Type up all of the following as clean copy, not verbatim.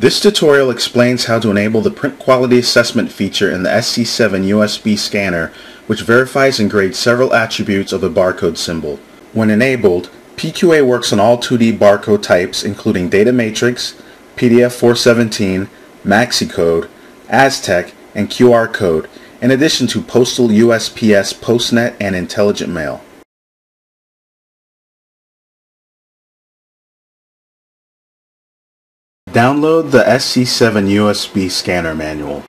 This tutorial explains how to enable the Print Quality Assessment feature in the SC7 USB Scanner, which verifies and grades several attributes of the barcode symbol. When enabled, PQA works on all 2D barcode types, including Data Matrix, PDF417, MaxiCode, Aztec, and QR Code, in addition to Postal, USPS, PostNet, and Intelligent Mail. Download the SC7 USB Scanner Manual.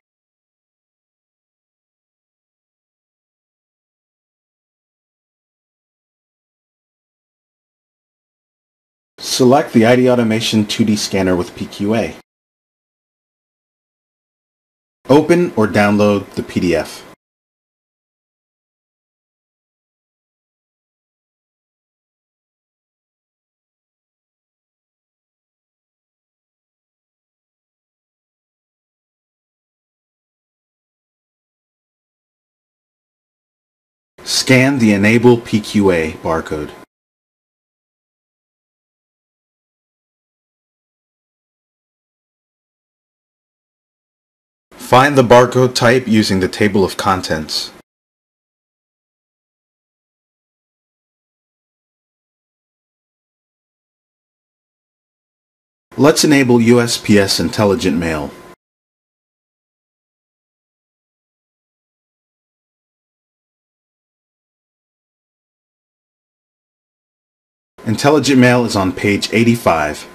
Select the ID Automation 2D Scanner with PQA. Open or download the PDF. Scan the Enable PQA barcode. Find the barcode type using the table of contents. Let's enable USPS Intelligent Mail. Intelligent Mail is on page 85.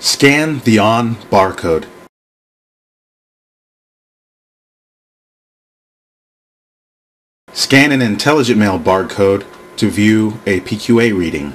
Scan the ON barcode. Scan an Intelligent Mail barcode to view a PQA reading.